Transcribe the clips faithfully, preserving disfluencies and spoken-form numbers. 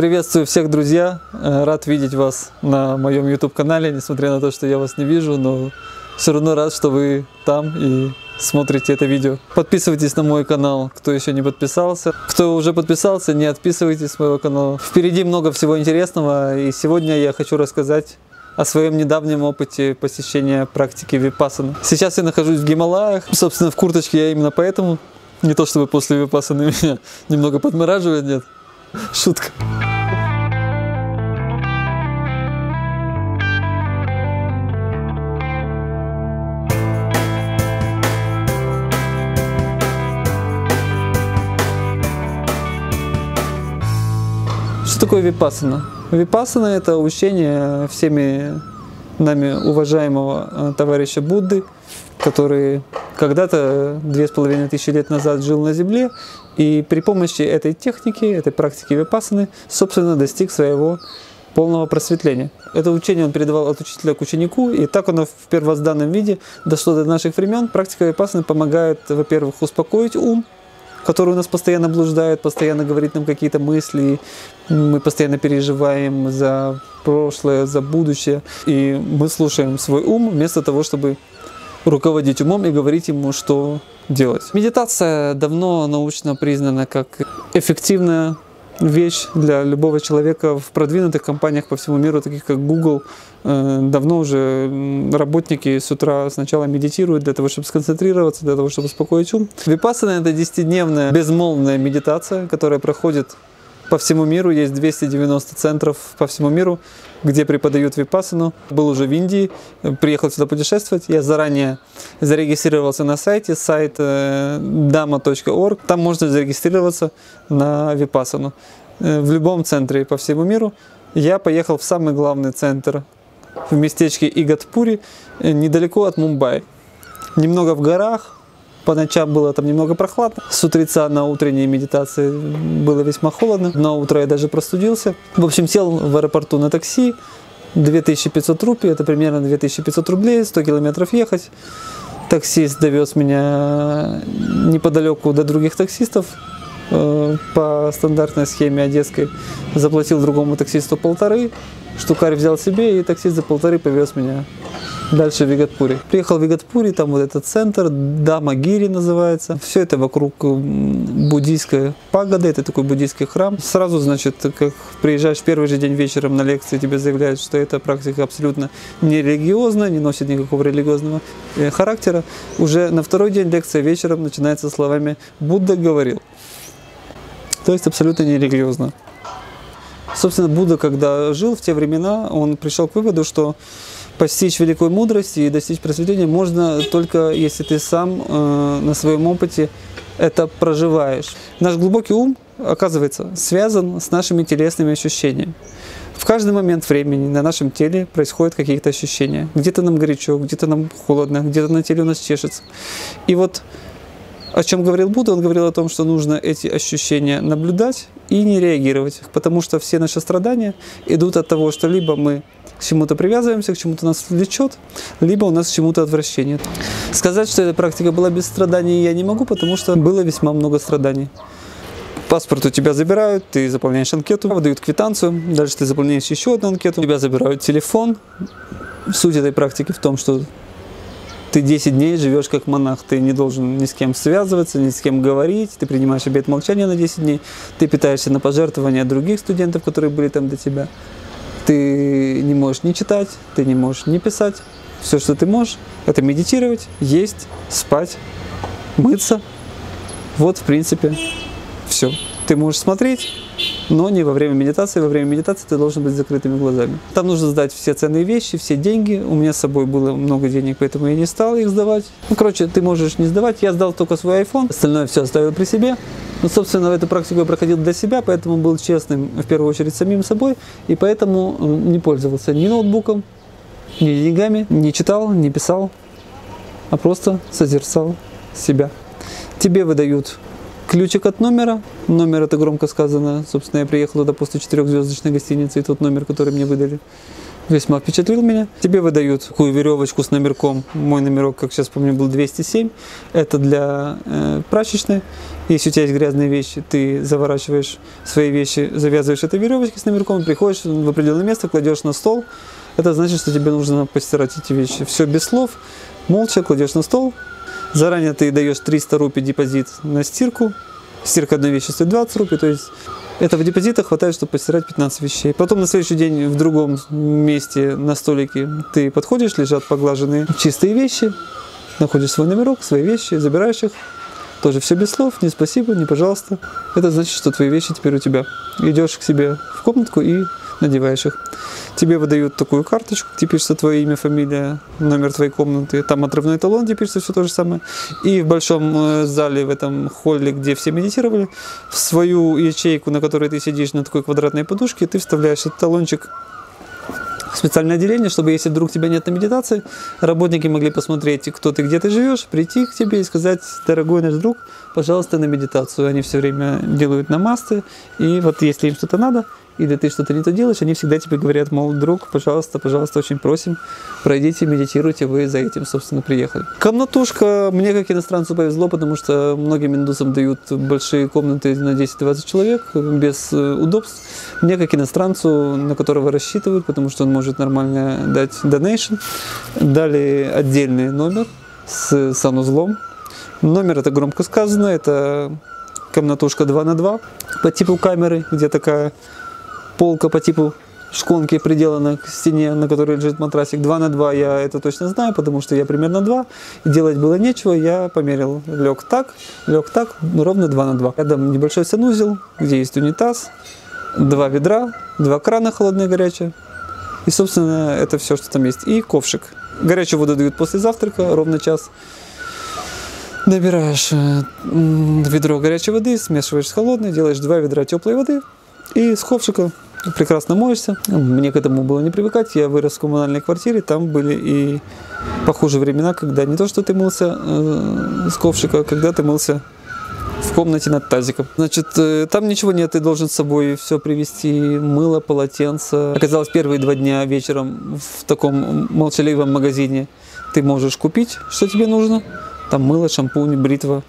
Приветствую всех, друзья! Рад видеть вас на моем YouTube-канале, несмотря на то, что я вас не вижу, но все равно рад, что вы там и смотрите это видео. Подписывайтесь на мой канал, кто еще не подписался. Кто уже подписался, не отписывайтесь с моего канала. Впереди много всего интересного, и сегодня я хочу рассказать о своем недавнем опыте посещения практики випассаны. Сейчас я нахожусь в Гималаях, собственно, в курточке я именно поэтому. Не то чтобы после випассаны меня немного подмораживает, нет, шутка. Что такое випассана? Випассана – это учение всеми нами уважаемого товарища Будды, который когда-то две с половиной тысячи лет назад жил на земле и при помощи этой техники, этой практики випассаны, собственно, достиг своего полного просветления. Это учение он передавал от учителя к ученику, и так оно в первозданном виде дошло до наших времен. Практика випассаны помогает, во-первых, успокоить ум, который у нас постоянно блуждает, постоянно говорит нам какие-то мысли, мы постоянно переживаем за прошлое, за будущее, и мы слушаем свой ум вместо того, чтобы руководить умом и говорить ему, что делать. Медитация давно научно признана как эффективная вещь для любого человека. В продвинутых компаниях по всему миру, таких как Google, давно уже работники с утра сначала медитируют для того, чтобы сконцентрироваться, для того, чтобы успокоить ум. Випассана – это десятидневная безмолвная медитация, которая проходит по всему миру. Есть двести девяносто центров по всему миру, где преподают випассану. Был уже в Индии, приехал сюда путешествовать. Я заранее зарегистрировался на сайте, сайт дама точка орг. Там можно зарегистрироваться на випассану. В любом центре по всему миру. Я поехал в самый главный центр, в местечке Игатпури, недалеко от Мумбаи. Немного в горах. По ночам было там немного прохладно. С утреца на утренней медитации было весьма холодно. На утро я даже простудился. В общем, сел в аэропорту на такси. две тысячи пятьсот рупий, это примерно две тысячи пятьсот рублей, сто километров ехать. Таксист довез меня неподалеку до других таксистов по стандартной схеме одесской. Заплатил другому таксисту полторы. Штукарь взял себе, и таксист за полторы повез меня дальше в Игатпури. Приехал в Игатпури, там вот этот центр, Дамагири называется. Все это вокруг буддийской пагоды, это такой буддийский храм. Сразу, значит, как приезжаешь в первый же день вечером на лекции, тебе заявляют, что эта практика абсолютно не религиозная, не носит никакого религиозного характера. Уже на второй день лекция вечером начинается словами «Будда говорил». То есть абсолютно не религиозно. Собственно, Будда, когда жил в те времена, он пришел к выводу, что постичь великой мудрости и достичь просветления можно только если ты сам э, на своем опыте это проживаешь. Наш глубокий ум, оказывается, связан с нашими телесными ощущениями. В каждый момент времени на нашем теле происходят какие-то ощущения. Где-то нам горячо, где-то нам холодно, где-то на теле у нас чешется. И вот о чем говорил Будда, он говорил о том, что нужно эти ощущения наблюдать и не реагировать, потому что все наши страдания идут от того, что либо мы к чему-то привязываемся, к чему-то нас влечет, либо у нас к чему-то отвращение. Сказать, что эта практика была без страданий, я не могу, потому что было весьма много страданий. Паспорт у тебя забирают, ты заполняешь анкету, выдают квитанцию, дальше ты заполняешь еще одну анкету, у тебя забирают телефон. Суть этой практики в том, что ты десять дней живешь как монах, ты не должен ни с кем связываться, ни с кем говорить, ты принимаешь обет молчания на десять дней, ты питаешься на пожертвования других студентов, которые были там до тебя. Ты не можешь ни читать, ты не можешь ни писать. Все, что ты можешь, это медитировать, есть, спать, мыться. Вот, в принципе, все. Ты можешь смотреть, но не во время медитации. Во время медитации ты должен быть с закрытыми глазами. Там нужно сдать все ценные вещи, все деньги. У меня с собой было много денег, поэтому я не стал их сдавать. Ну, короче, ты можешь не сдавать. Я сдал только свой iPhone, остальное все оставил при себе. Ну, собственно, эту практику я проходил для себя, поэтому был честным, в первую очередь, самим собой, и поэтому не пользовался ни ноутбуком, ни деньгами, не читал, не писал, а просто созерцал себя. Тебе выдают ключик от номера. Номер — это громко сказано. Собственно, я приехал туда после четырехзвездочной гостиницы, и тот номер, который мне выдали. весьма впечатлил меня. Тебе выдают такую веревочку с номерком. Мой номерок, как сейчас помню, был двести семь. Это для э, прачечной. Если у тебя есть грязные вещи, ты заворачиваешь свои вещи, завязываешь этой веревочки с номерком, приходишь в определенное место, кладешь на стол. Это значит, что тебе нужно постирать эти вещи. Все без слов, молча кладешь на стол. Заранее ты даешь триста рупий депозит на стирку. Стирка одной вещи стоит двадцать рупий, то есть этого депозита хватает, чтобы постирать пятнадцать вещей. Потом на следующий день в другом месте на столике ты подходишь, лежат поглаженные чистые вещи, находишь свой номерок, свои вещи, забираешь их. Тоже все без слов, не спасибо, не пожалуйста. Это значит, что твои вещи теперь у тебя. Идешь к себе в комнатку и надеваешь их. Тебе выдают такую карточку, где пишется твое имя, фамилия, номер твоей комнаты. Там отрывной талон, где пишется все то же самое. И в большом зале, в этом холле, где все медитировали, в свою ячейку, на которой ты сидишь на такой квадратной подушке, ты вставляешь этот талончик в специальное отделение, чтобы, если вдруг тебя нет на медитации, работники могли посмотреть, кто ты, где ты живешь, прийти к тебе и сказать: дорогой наш друг, пожалуйста, на медитацию. Они все время делают намасты, и вот если им что-то надо, или ты что-то не то делаешь, они всегда тебе говорят, мол, друг, пожалуйста, пожалуйста, очень просим, пройдите, медитируйте, вы за этим, собственно, приехали. Комнатушка, мне как иностранцу повезло, потому что многим индусам дают большие комнаты на десять-двадцать человек, без удобств. Мне как иностранцу, на которого рассчитывают, потому что он может нормально дать донейшн, дали отдельный номер с санузлом. Номер, это громко сказано, это комнатушка два на два по типу камеры, где такая полка по типу шконки приделана к стене, на которой лежит матрасик. два на два я это точно знаю, потому что я примерно два. Делать было нечего, я померил. Лег так, лег так, ровно два на два. Рядом небольшой санузел, где есть унитаз, два ведра, два крана холодные и горячие. И, собственно, это все, что там есть. И ковшик. Горячую воду дают после завтрака, ровно час. Набираешь ведро горячей воды, смешиваешь с холодной, делаешь два ведра теплой воды. И с ковшика прекрасно моешься. Мне к этому было не привыкать. Я вырос в коммунальной квартире. Там были и похуже времена, когда не то, что ты мылся э, с ковшика, когда ты мылся в комнате над тазиком. Значит, э, там ничего нет. Ты должен с собой все привезти. Мыло, полотенце. Оказалось, первые два дня вечером в таком молчаливом магазине ты можешь купить, что тебе нужно. Там мыло, шампунь, бритва.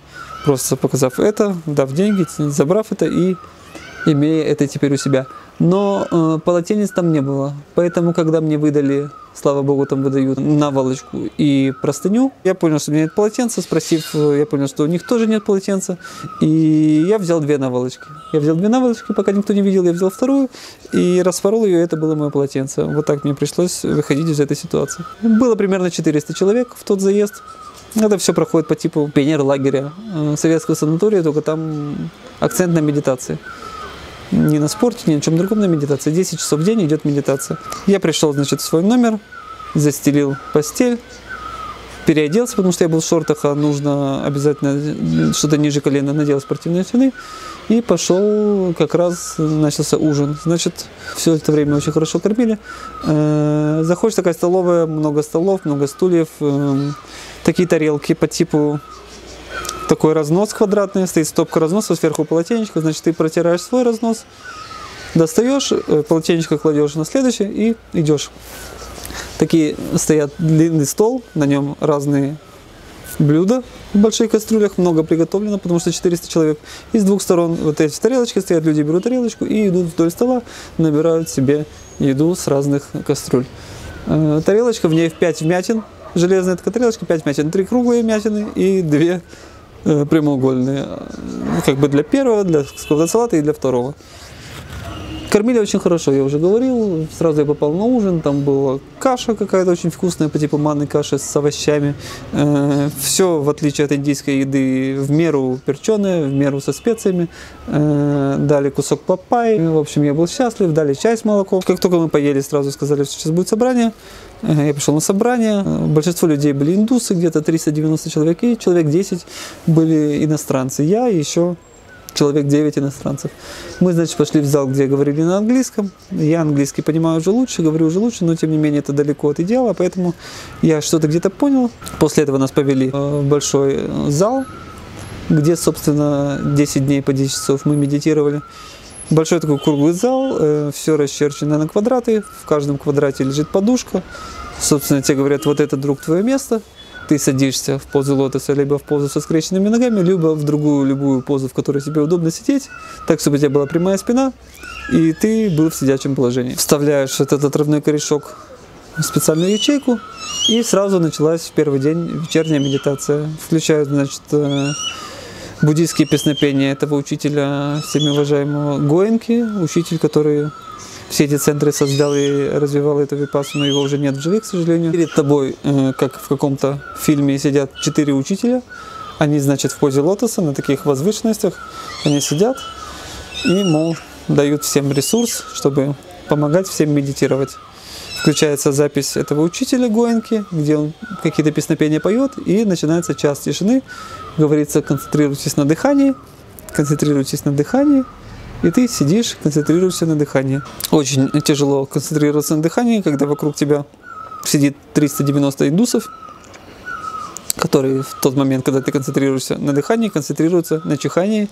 Просто показав это, дав деньги, забрав это и имея это теперь у себя. Но э, полотенец там не было. Поэтому, когда мне выдали, слава богу, там выдают наволочку и простыню, я понял, что у меня нет полотенца. Спросив, я понял, что у них тоже нет полотенца. И я взял две наволочки. Я взял две наволочки, пока никто не видел, я взял вторую и распорол ее, и это было мое полотенце. Вот так мне пришлось выходить из этой ситуации. Было примерно четыреста человек в тот заезд. Это все проходит по типу пионер-лагеря э, советского санатория, только там акцент на медитации. Не на спорте, ни на чем другом, на медитации. десять часов в день идет медитация. Я пришел, значит, в свой номер, застелил постель, переоделся, потому что я был в шортах, а нужно обязательно что-то ниже колена, надел спортивные штаны. И пошел, как раз начался ужин. Значит, все это время очень хорошо кормили. Заходишь, такая столовая, много столов, много стульев, такие тарелки по типу... Такой разнос квадратный, стоит стопка разноса, сверху полотенечко, значит, ты протираешь свой разнос, достаешь, полотенечко кладешь на следующий и идешь. Такие стоят длинный стол, на нем разные блюда в больших кастрюлях, много приготовлено, потому что четыреста человек. И с двух сторон вот эти тарелочки стоят, люди берут тарелочку и идут вдоль стола, набирают себе еду с разных кастрюль. Тарелочка, в ней пять вмятин, железная такая тарелочка, пять вмятин, три круглые вмятины и две прямоугольные, как бы для первого, для салата и для второго. Кормили очень хорошо, я уже говорил, сразу я попал на ужин, там была каша какая-то очень вкусная, по типу манной каши с овощами, все, в отличие от индийской еды, в меру перченое, в меру со специями, дали кусок папайи, в общем, я был счастлив, дали чай с молоком. Как только мы поели, сразу сказали, что сейчас будет собрание, я пришел на собрание, большинство людей были индусы, где-то триста девяносто человек, и человек десять были иностранцы, я и еще... Человек девять иностранцев. Мы, значит, пошли в зал, где говорили на английском. Я английский понимаю уже лучше, говорю уже лучше, но, тем не менее, это далеко от идеала, поэтому я что-то где-то понял. После этого нас повели в большой зал, где, собственно, десять дней по десять часов мы медитировали. Большой такой круглый зал, все расчерчено на квадраты, в каждом квадрате лежит подушка. Собственно, тебе говорят, вот это, друг, твое место. Ты садишься в позу лотоса, либо в позу со скрещенными ногами, либо в другую, любую позу, в которой тебе удобно сидеть, так, чтобы у тебя была прямая спина, и ты был в сидячем положении. Вставляешь этот отрывной корешок в специальную ячейку, и сразу началась в первый день вечерняя медитация. Включают, значит, буддийские песнопения этого учителя, всеми уважаемого Гоинки, учитель, который все эти центры создал и развивал эту випассану, его уже нет в живых, к сожалению. Перед тобой, как в каком-то фильме, сидят четыре учителя. Они, значит, в позе лотоса, на таких возвышенностях. Они сидят и, мол, дают всем ресурс, чтобы помогать всем медитировать. Включается запись этого учителя Гоинки, где он какие-то песнопения поет, и начинается час тишины. Говорится, концентрируйтесь на дыхании, концентрируйтесь на дыхании. И ты сидишь, концентрируешься на дыхании. Очень тяжело концентрироваться на дыхании, когда вокруг тебя сидит триста девяносто индусов, которые в тот момент, когда ты концентрируешься на дыхании, концентрируются на чихании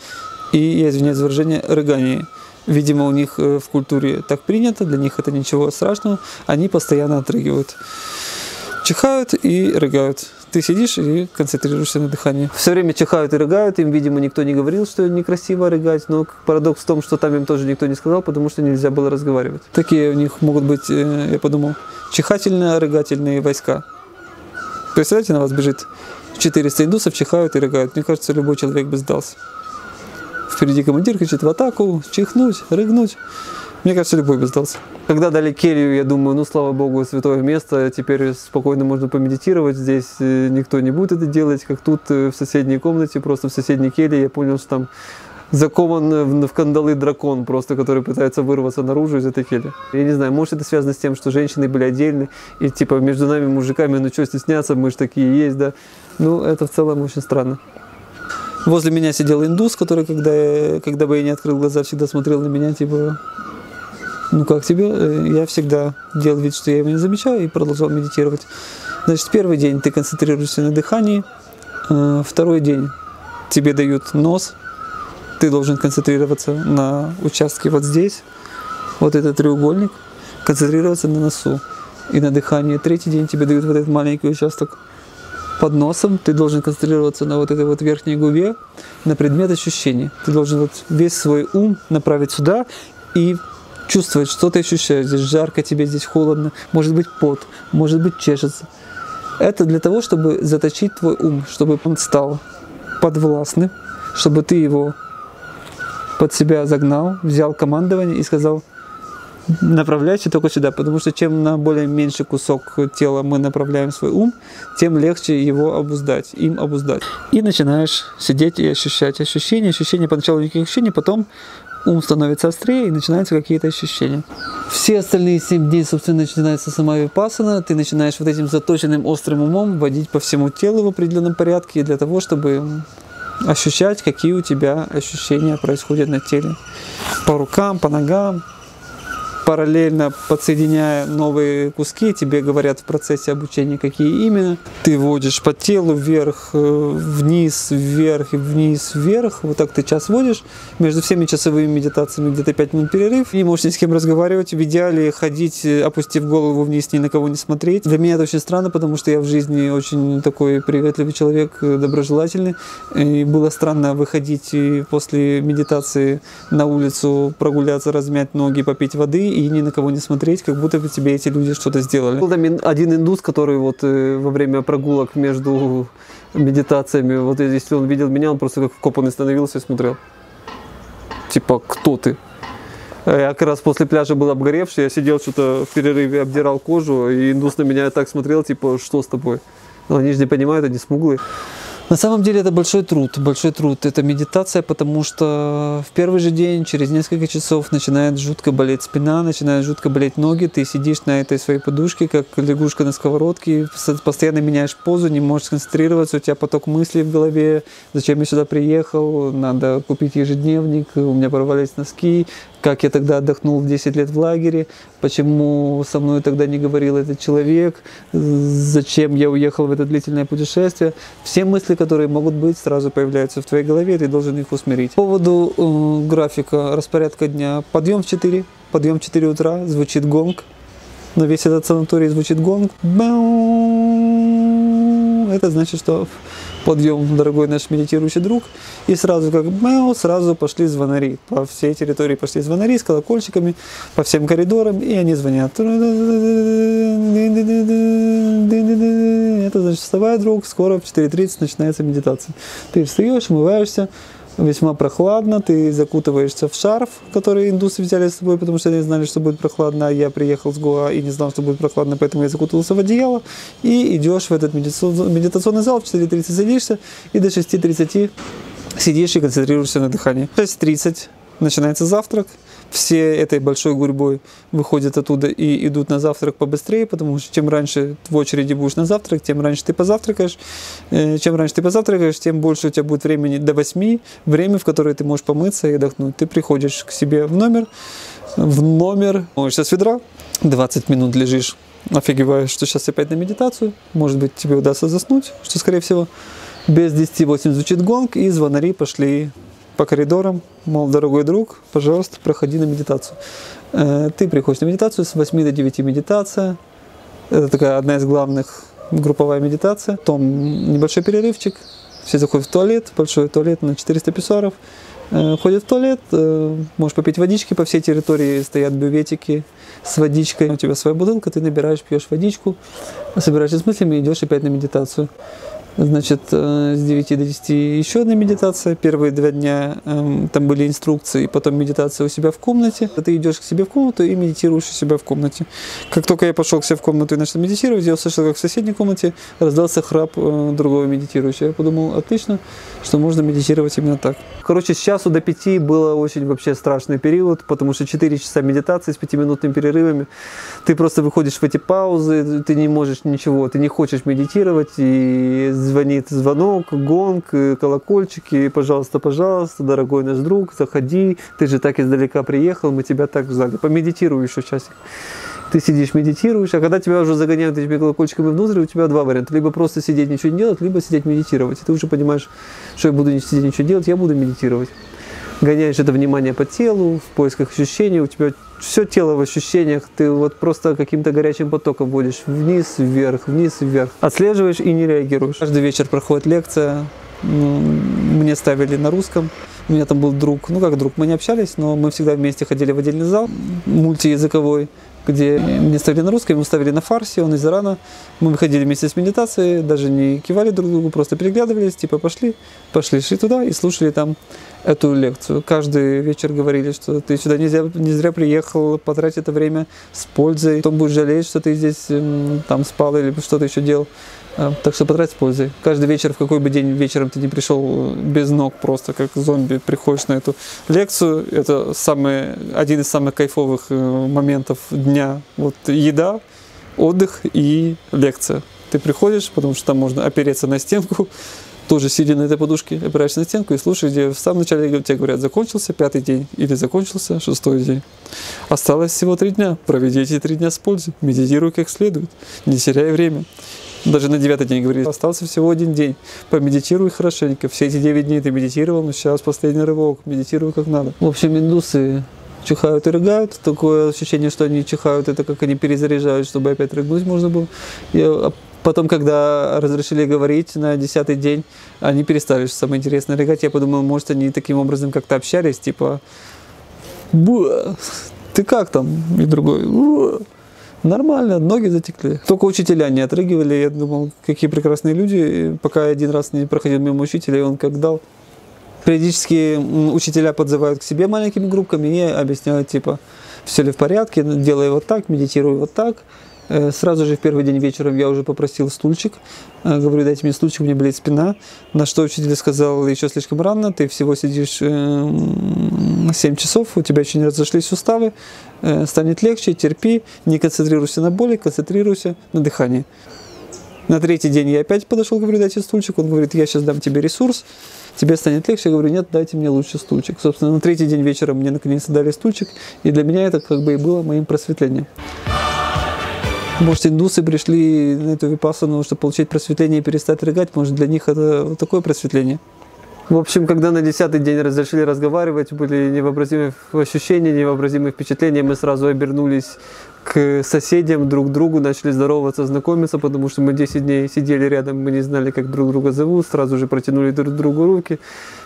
и, я извиняюсь за выражение, рыгании. Видимо, у них в культуре так принято, для них это ничего страшного, они постоянно отрыгивают. Чихают и рыгают. Ты сидишь и концентрируешься на дыхании. Все время чихают и рыгают. Им, видимо, никто не говорил, что некрасиво рыгать. Но парадокс в том, что там им тоже никто не сказал, потому что нельзя было разговаривать. Такие у них могут быть, я подумал, чихательно-рыгательные войска. Представляете, на вас бежит четыреста индусов, чихают и рыгают. Мне кажется, любой человек бы сдался. Впереди командир кричит: в атаку, чихнуть, рыгнуть. Мне кажется, любой бы сдался. Когда дали келью, я думаю, ну, слава богу, святое место, теперь спокойно можно помедитировать, здесь никто не будет это делать, как тут в соседней комнате, просто в соседней келье, я понял, что там закован в кандалы дракон, просто который пытается вырваться наружу из этой кельи. Я не знаю, может, это связано с тем, что женщины были отдельны, и типа между нами, мужиками, ну что стесняться, мы же такие есть, да. Ну, это в целом очень странно. Возле меня сидел индус, который, когда, я, когда бы я не открыл глаза, всегда смотрел на меня, типа... Ну как тебе? Я всегда делал вид, что я его не замечаю, и продолжал медитировать. Значит, первый день ты концентрируешься на дыхании, второй день тебе дают нос, ты должен концентрироваться на участке вот здесь, вот этот треугольник, концентрироваться на носу и на дыхании. Третий день тебе дают вот этот маленький участок под носом, ты должен концентрироваться на вот этой вот верхней губе, на предмет ощущений. Ты должен вот весь свой ум направить сюда и чувствовать, что ты ощущаешь. Здесь жарко тебе, здесь холодно, может быть пот, может быть чешется. Это для того, чтобы заточить твой ум, чтобы он стал подвластным, чтобы ты его под себя загнал, взял командование и сказал: направляйся только сюда. Потому что чем на более меньший кусок тела мы направляем свой ум, тем легче его обуздать, им обуздать. И начинаешь сидеть и ощущать ощущения, ощущения, поначалу никаких ощущений, потом ум становится острее, и начинаются какие-то ощущения. Все остальные семь дней, собственно, начинается сама випассана. Ты начинаешь вот этим заточенным острым умом водить по всему телу в определенном порядке для того, чтобы ощущать, какие у тебя ощущения происходят на теле. По рукам, по ногам, параллельно подсоединяя новые куски, тебе говорят в процессе обучения, какие именно. Ты водишь по телу вверх, вниз, вверх и вниз, вверх. Вот так ты час водишь. Между всеми часовыми медитациями где-то пять минут перерыв. Не можешь ни с кем разговаривать. В идеале ходить, опустив голову вниз, ни на кого не смотреть. Для меня это очень странно, потому что я в жизни очень такой приветливый человек, доброжелательный. И было странно выходить после медитации на улицу, прогуляться, размять ноги, попить воды и ни на кого не смотреть, как будто бы тебе эти люди что-то сделали. Был там один индус, который вот во время прогулок между медитациями, вот если он видел меня, он просто как вкопанный становился и смотрел. Типа, кто ты? Я как раз после пляжа был обгоревший, я сидел что-то в перерыве, обдирал кожу, и индус на меня так смотрел, типа, что с тобой? Но они же не понимают, они смуглые. На самом деле это большой труд, большой труд, это медитация, потому что в первый же день, через несколько часов, начинает жутко болеть спина, начинает жутко болеть ноги, ты сидишь на этой своей подушке, как лягушка на сковородке, постоянно меняешь позу, не можешь сконцентрироваться, у тебя поток мыслей в голове, зачем я сюда приехал, надо купить ежедневник, у меня порвались носки, как я тогда отдохнул десять лет в лагере, почему со мной тогда не говорил этот человек, зачем я уехал в это длительное путешествие. Все мысли, которые могут быть, сразу появляются в твоей голове, и ты должен их усмирить. По поводу э, графика, распорядка дня. Подъем в четыре, подъем в четыре утра, звучит гонг. На весь этот санаторий звучит гонг. Это значит, что подъем, дорогой наш медитирующий друг. И сразу как мяу, сразу пошли звонари. По всей территории пошли звонари с колокольчиками, по всем коридорам, и они звонят. Это значит, вставай, друг, скоро в четыре тридцать начинается медитация. Ты встаешь, умываешься, весьма прохладно, ты закутываешься в шарф, который индусы взяли с собой, потому что они знали, что будет прохладно, а я приехал с Гоа и не знал, что будет прохладно, поэтому я закутался в одеяло, и идешь в этот медитационный зал, в четыре тридцать садишься, и до шести тридцати сидишь и концентрируешься на дыхании. В шесть тридцать начинается завтрак, все этой большой гурьбой выходят оттуда и идут на завтрак побыстрее, потому что чем раньше в очереди будешь на завтрак, тем раньше ты позавтракаешь. Чем раньше ты позавтракаешь, тем больше у тебя будет времени до восьми, время, в которое ты можешь помыться и отдохнуть. Ты приходишь к себе в номер, в номер, моешься с ведра, двадцать минут лежишь, офигеваешь, что сейчас опять на медитацию, может быть, тебе удастся заснуть, что, скорее всего, без десяти восемь звучит гонг, и звонари пошли по коридорам, мол, дорогой друг, пожалуйста, проходи на медитацию. Ты приходишь на медитацию, с восьми до девяти медитация, это такая одна из главных, групповая медитация, потом небольшой перерывчик, все заходят в туалет, большой туалет на четыреста писсуаров, ходят в туалет, можешь попить водички, по всей территории стоят бюветики с водичкой, у тебя своя бутылка, ты набираешь, пьешь водичку, собираешься с мыслями и идешь опять на медитацию. Значит, с девяти до десяти еще одна медитация. Первые два дня э, там были инструкции, потом медитация у себя в комнате. Ты идешь к себе в комнату и медитируешь у себя в комнате. Как только я пошел к себе в комнату и начал медитировать, я услышал, как в соседней комнате раздался храп э, другого медитирующего. Я подумал, отлично, что можно медитировать именно так. Короче, с часу до пяти было очень вообще страшный период, потому что четыре часа медитации с пятиминутными перерывами. Ты просто выходишь в эти паузы, ты не можешь ничего, ты не хочешь медитировать, и звонит звонок, гонг, колокольчики, пожалуйста, пожалуйста, дорогой наш друг, заходи, ты же так издалека приехал, мы тебя так ждали, помедитируй еще часик. Ты сидишь, медитируешь, а когда тебя уже загоняют этими колокольчиками внутрь, у тебя два варианта, либо просто сидеть, ничего не делать, либо сидеть, медитировать. И ты уже понимаешь, что я буду не сидеть, ничего делать, я буду медитировать. Гоняешь это внимание по телу, в поисках ощущений, у тебя все тело в ощущениях, ты вот просто каким-то горячим потоком водишь вниз, вверх, вниз, вверх. Отслеживаешь и не реагируешь. Каждый вечер проходит лекция, мне ставили на русском, у меня там был друг, ну как друг, мы не общались, но мы всегда вместе ходили в отдельный зал, мультиязыковой, где мне ставили на русском, ему ставили на фарсе, он из Ирана. Мы выходили вместе с медитацией, даже не кивали друг другу, просто переглядывались, типа пошли, пошли, шли туда и слушали там эту лекцию. Каждый вечер говорили, что ты сюда не зря, не зря приехал, потрать это время с пользой, потом будешь жалеть, что ты здесь там спал или что-то еще делал. Так что потрать с пользой. Каждый вечер, в какой бы день вечером ты не пришел, без ног просто, как зомби, приходишь на эту лекцию. Это самый, один из самых кайфовых моментов дня. Вот еда, отдых и лекция. Ты приходишь, потому что там можно опереться на стенку, тоже сидя на этой подушке, опираешься на стенку и слушаешь, где в самом начале тебе говорят, закончился пятый день или закончился шестой день. Осталось всего три дня. Проведи эти три дня с пользой. Медитируй как следует. Не теряй время. Даже на девятый день говорили, остался всего один день, помедитируй хорошенько, все эти девять дней ты медитировал, но сейчас последний рывок, медитируй как надо. В общем, индусы чихают и рыгают, такое ощущение, что они чихают, это как они перезаряжают, чтобы опять рыгнуть можно было. Я... Потом, когда разрешили говорить на десятый день, они перестали, что самое интересное, рыгать. Я подумал, может, они таким образом как-то общались, типа, «Буа, ты как там?» И другой, «Буа». Нормально, ноги затекли. Только учителя не отрыгивали. Я думал, какие прекрасные люди. Пока я один раз не проходил мимо учителя, и он как дал. Периодически учителя подзывают к себе маленькими группками и объясняют, типа, все ли в порядке, делай вот так, медитируй вот так. Сразу же в первый день вечером я уже попросил стульчик. Говорю, дайте мне стульчик, у меня болит спина. На что учитель сказал, еще слишком рано, ты всего сидишь семь часов, у тебя еще не разошлись суставы, станет легче, терпи, не концентрируйся на боли, концентрируйся на дыхании. На третий день я опять подошел, говорю, дайте стульчик, он говорит, я сейчас дам тебе ресурс. тебе станет легче. Я говорю, нет, дайте мне лучше стульчик. Собственно, на третий день вечера мне наконец дали стульчик, и для меня это как бы и было моим просветлением. Может, индусы пришли на эту випассану, чтобы получить просветление и перестать рыгать, может, для них это вот такое просветление. В общем, когда на десятый день разрешили разговаривать, были невообразимые ощущения, невообразимые впечатления. Мы сразу обернулись к соседям, друг к другу, начали здороваться, знакомиться, потому что мы десять дней сидели рядом, мы не знали, как друг друга зовут, сразу же протянули друг другу руки.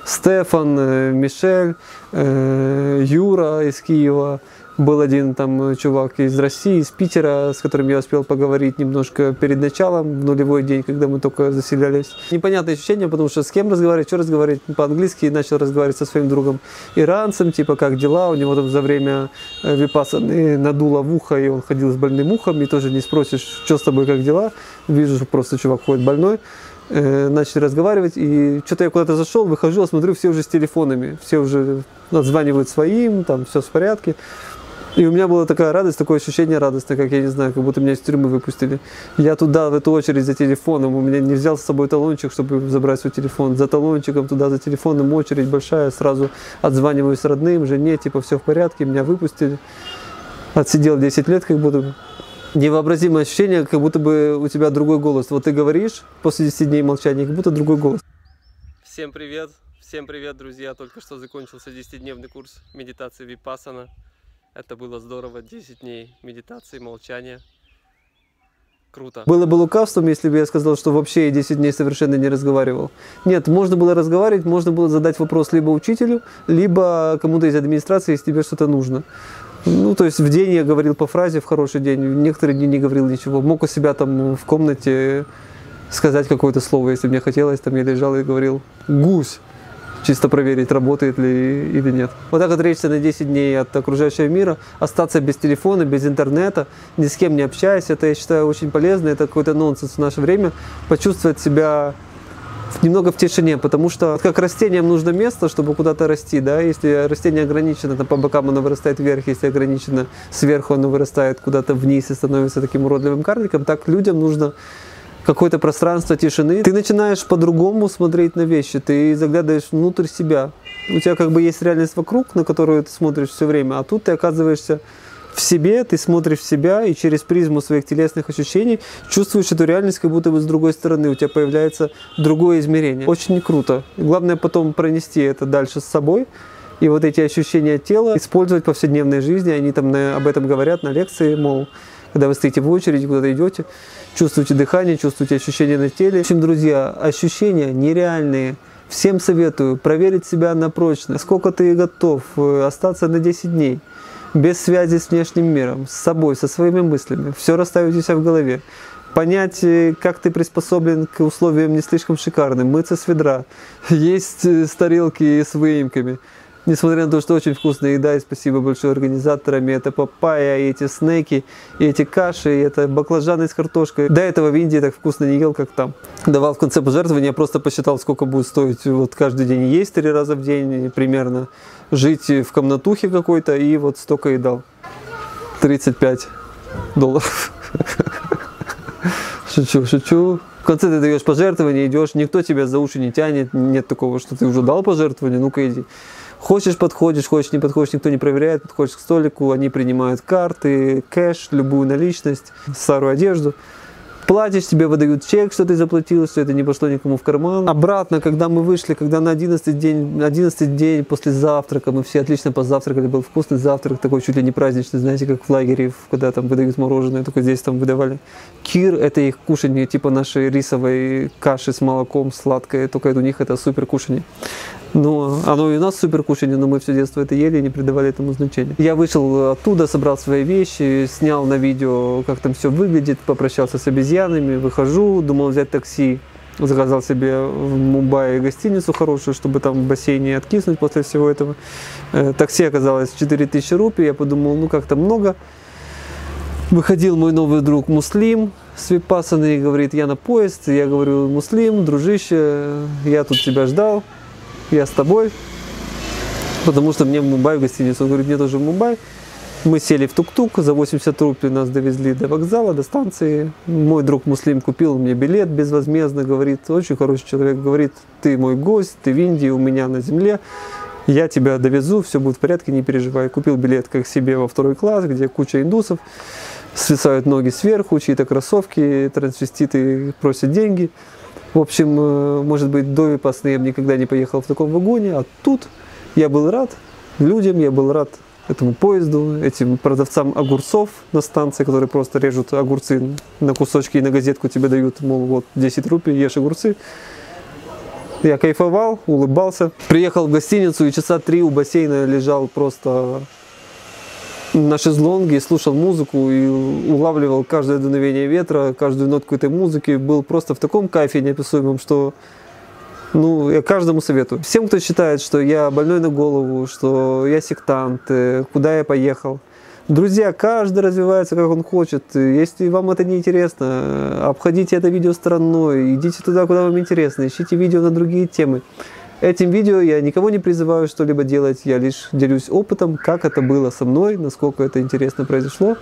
Стефан, Мишель, Юра из Киева. Был один там чувак из России, из Питера, с которым я успел поговорить немножко перед началом, в нулевой день, когда мы только заселялись. Непонятное ощущение, потому что с кем разговаривать, что разговаривать по-английски. Начал разговаривать со своим другом иранцем, типа как дела, у него там за время випассаны надуло в ухо, и он ходил с больным ухом, и тоже не спросишь, что с тобой, как дела. Вижу, что просто чувак ходит больной. Начали разговаривать, и что-то я куда-то зашел, выхожу, а смотрю, все уже с телефонами, все уже отзванивают своим, там все в порядке. И у меня была такая радость, такое ощущение радостное, как я не знаю, как будто меня из тюрьмы выпустили. Я туда, в эту очередь за телефоном, у меня не взял с собой талончик, чтобы забрать свой телефон. За талончиком туда, за телефоном очередь большая, сразу отзваниваюсь родным, жене, типа все в порядке, меня выпустили. Отсидел десять лет, как будто бы. Невообразимое ощущение, как будто бы у тебя другой голос. Вот ты говоришь после десяти дней молчания, как будто другой голос. Всем привет, всем привет, друзья. Только что закончился десятидневный курс медитации випассана. Это было здорово, десять дней медитации, молчания. Круто. Было бы лукавством, если бы я сказал, что вообще я десять дней совершенно не разговаривал. Нет, можно было разговаривать, можно было задать вопрос либо учителю, либо кому-то из администрации, если тебе что-то нужно. Ну, то есть в день я говорил по фразе, в хороший день, в некоторые дни не говорил ничего. Мог у себя там в комнате сказать какое-то слово, если мне хотелось, там я лежал и говорил «гусь». Чисто проверить, работает ли или нет. Вот так отречься на десять дней от окружающего мира, остаться без телефона, без интернета, ни с кем не общаясь, это, я считаю, очень полезно, это какой-то нонсенс в наше время, почувствовать себя немного в тишине, потому что как растениям нужно место, чтобы куда-то расти, да, если растение ограничено, то по бокам оно вырастает вверх, если ограничено сверху, оно вырастает куда-то вниз и становится таким уродливым карликом, так людям нужно какое-то пространство тишины. Ты начинаешь по-другому смотреть на вещи, ты заглядываешь внутрь себя. У тебя как бы есть реальность вокруг, на которую ты смотришь все время, а тут ты оказываешься в себе, ты смотришь в себя и через призму своих телесных ощущений чувствуешь эту реальность как будто бы с другой стороны, у тебя появляется другое измерение. Очень круто. Главное потом пронести это дальше с собой. И вот эти ощущения тела использовать в повседневной жизни, они там на, об этом говорят на лекции, мол, когда вы стоите в очереди, куда-то идете, чувствуете дыхание, чувствуете ощущения на теле. В общем, друзья, ощущения нереальные. Всем советую проверить себя на прочность, сколько ты готов остаться на десять дней, без связи с внешним миром, с собой, со своими мыслями, все расставить у себя в голове. Понять, как ты приспособлен к условиям не слишком шикарным, мыться с ведра, есть с тарелки с выемками. Несмотря на то, что очень вкусная еда, и спасибо большое организаторам, это папайя, и эти снеки, и эти каши, и это баклажаны с картошкой. До этого в Индии так вкусно не ел, как там. Давал в конце пожертвования, я просто посчитал, сколько будет стоить вот каждый день есть, три раза в день примерно, жить в комнатухе какой-то, и вот столько и дал. тридцать пять долларов. Шучу, шучу. В конце ты даешь пожертвование, идешь, никто тебя за уши не тянет, нет такого, что ты уже дал пожертвование, ну-ка иди. Хочешь, подходишь, хочешь, не подходишь, никто не проверяет, подходишь к столику, они принимают карты, кэш, любую наличность, старую одежду. Платишь, тебе выдают чек, что ты заплатил, что это не пошло никому в карман. Обратно, когда мы вышли, когда на одиннадцатый день, одиннадцатый день после завтрака, мы все отлично позавтракали, был вкусный завтрак, такой чуть ли не праздничный, знаете, как в лагере, когда там выдают мороженое, только здесь там выдавали. Кир, это их кушанье, типа нашей рисовой каши с молоком, сладкое, только у них это супер кушанье. Но оно и у нас супер кушанье, но мы все детство это ели и не придавали этому значения. Я вышел оттуда, собрал свои вещи, снял на видео, как там все выглядит, попрощался с обезьянами, выхожу, думал взять такси, заказал себе в Мумбаи гостиницу хорошую, чтобы там в бассейне откиснуть после всего этого. Такси оказалось четыре тысячи рупий, я подумал, ну как-то много. Выходил мой новый друг Муслим с випассаны и говорит, я на поезд, я говорю, Муслим, дружище, я тут тебя ждал. Я с тобой, потому что мне в Мумбаи в гостиницу. Он говорит, мне тоже в Мумбаи. Мы сели в тук-тук, за восемьдесят рублей нас довезли до вокзала, до станции. Мой друг Муслим купил мне билет безвозмездно, говорит, очень хороший человек, говорит, ты мой гость, ты в Индии, у меня на земле, я тебя довезу, все будет в порядке, не переживай. Купил билет как себе во второй класс, где куча индусов, свисают ноги сверху, чьи-то кроссовки, трансвеститы просят деньги. В общем, может быть, до Випассаны я бы никогда не поехал в таком вагоне, а тут я был рад людям, я был рад этому поезду, этим продавцам огурцов на станции, которые просто режут огурцы на кусочки и на газетку тебе дают, мол, вот десять рупий, ешь огурцы. Я кайфовал, улыбался. Приехал в гостиницу и часа три у бассейна лежал просто на шезлонге, слушал музыку и улавливал каждое дуновение ветра, каждую нотку этой музыки. Был просто в таком кайфе неописуемом, что... Ну, я каждому советую. Всем, кто считает, что я больной на голову, что я сектант, куда я поехал. Друзья, каждый развивается, как он хочет. Если вам это не интересно, обходите это видео стороной, идите туда, куда вам интересно, ищите видео на другие темы. Этим видео я никого не призываю что-либо делать, я лишь делюсь опытом, как это было со мной, насколько это интересно произошло.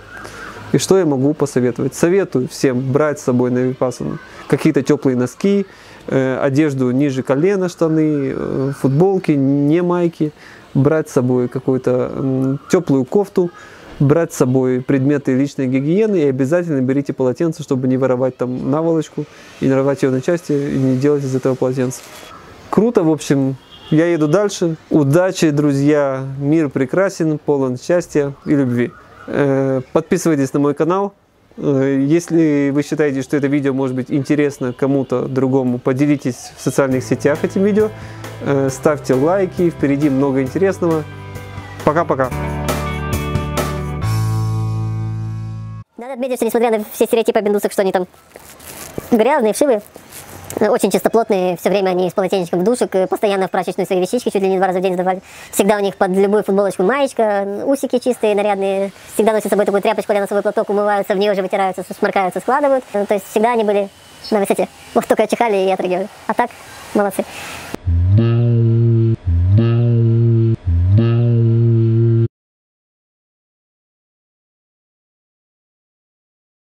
И что я могу посоветовать? Советую всем брать с собой на Випассану какие-то теплые носки, э, одежду ниже колена, штаны, э, футболки, не майки. Брать с собой какую-то э, теплую кофту, брать с собой предметы личной гигиены и обязательно берите полотенце, чтобы не воровать там наволочку и не рвать ее на части и не делать из этого полотенца. Круто, в общем. Я еду дальше. Удачи, друзья. Мир прекрасен, полон счастья и любви. Подписывайтесь на мой канал. Если вы считаете, что это видео может быть интересно кому-то другому, поделитесь в социальных сетях этим видео. Ставьте лайки, впереди много интересного. Пока-пока. Надо отметить, что несмотря на все стереотипы об индусах, что они там грязные, вшивые, очень чистоплотные, все время они с полотенечком в душек, постоянно в прачечную свои вещички, чуть ли не два раза в день сдавали. Всегда у них под любую футболочку маечка, усики чистые, нарядные. Всегда носят с собой такую тряпочку, носовой платок, умываются, в нее же вытираются, сморкаются, складывают. То есть всегда они были на высоте. Вот только чихали и отрыгивали. А так, молодцы.